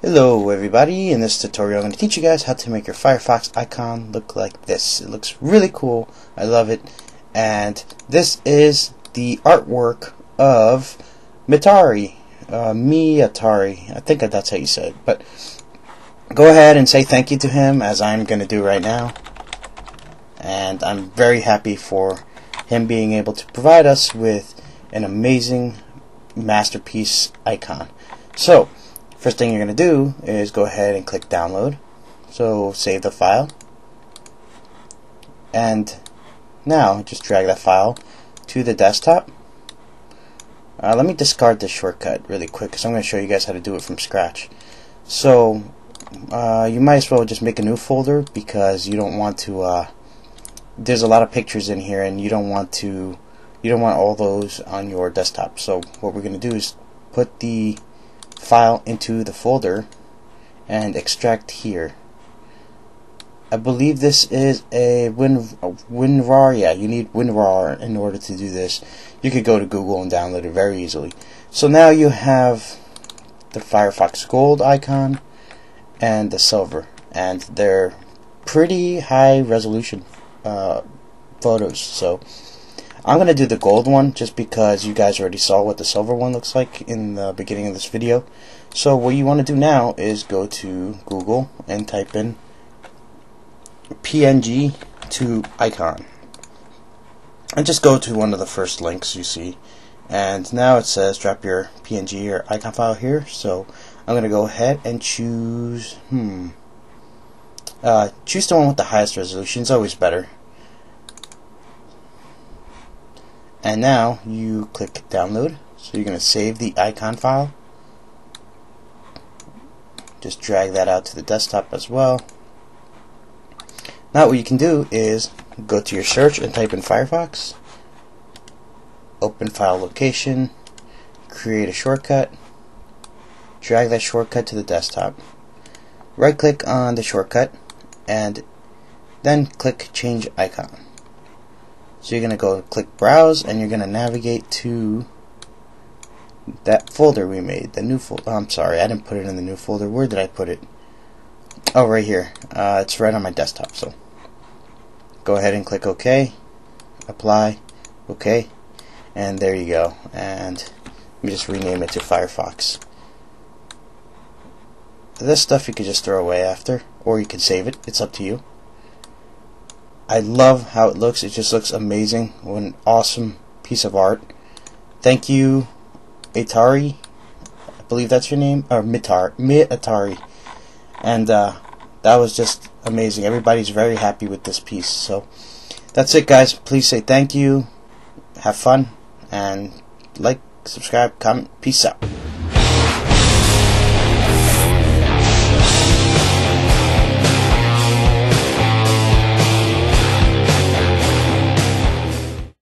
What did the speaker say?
Hello everybody, in this tutorial I'm going to teach you guys how to make your Firefox icon look like this. It looks really cool, I love it, and this is the artwork of Miatari, I think that's how you say it, but go ahead and say thank you to him, as I'm going to do right now, and I'm very happy for him being able to provide us with an amazing masterpiece icon. So first thing you're going to do is go ahead and click download. So save the file, and now just drag that file to the desktop. Let me discard this shortcut really quick because I'm going to show you guys how to do it from scratch. So you might as well just make a new folder because you don't want to. There's a lot of pictures in here, and you don't want all those on your desktop. So what we're going to do is put the file into the folder and extract here. I believe this is a WinRAR. Yeah, you need WinRAR in order to do this. You could go to Google and download it very easily. So now you have the Firefox Gold icon and the Silver, and they're pretty high resolution photos. So I'm going to do the gold one just because you guys already saw what the silver one looks like in the beginning of this video. So what you want to do now is go to Google and type in PNG to icon, and just go to one of the first links you see, and now it says drop your PNG or icon file here. So I'm going to go ahead and choose choose the one with the highest resolution. It's always better. And now you click download, so you're going to save the icon file, just drag that out to the desktop as well. Now what you can do is go to your search and type in Firefox, open file location, create a shortcut, drag that shortcut to the desktop, right click on the shortcut, and then click change icon. So you're going to go click browse, and you're going to navigate to that folder we made, the new folder. I'm sorry, I didn't put it in the new folder. Where did I put it? Oh, right here. It's right on my desktop. So go ahead and click OK, apply, OK, and there you go. And let me just rename it to Firefox. This stuff you could just throw away after, or you can save it. It's up to you. I love how it looks. It just looks amazing. What an awesome piece of art. Thank you, Miatari. I believe that's your name, or Miatari. And that was just amazing. Everybody's very happy with this piece. So that's it, guys. Please say thank you. Have fun, and like, subscribe, comment. Peace out.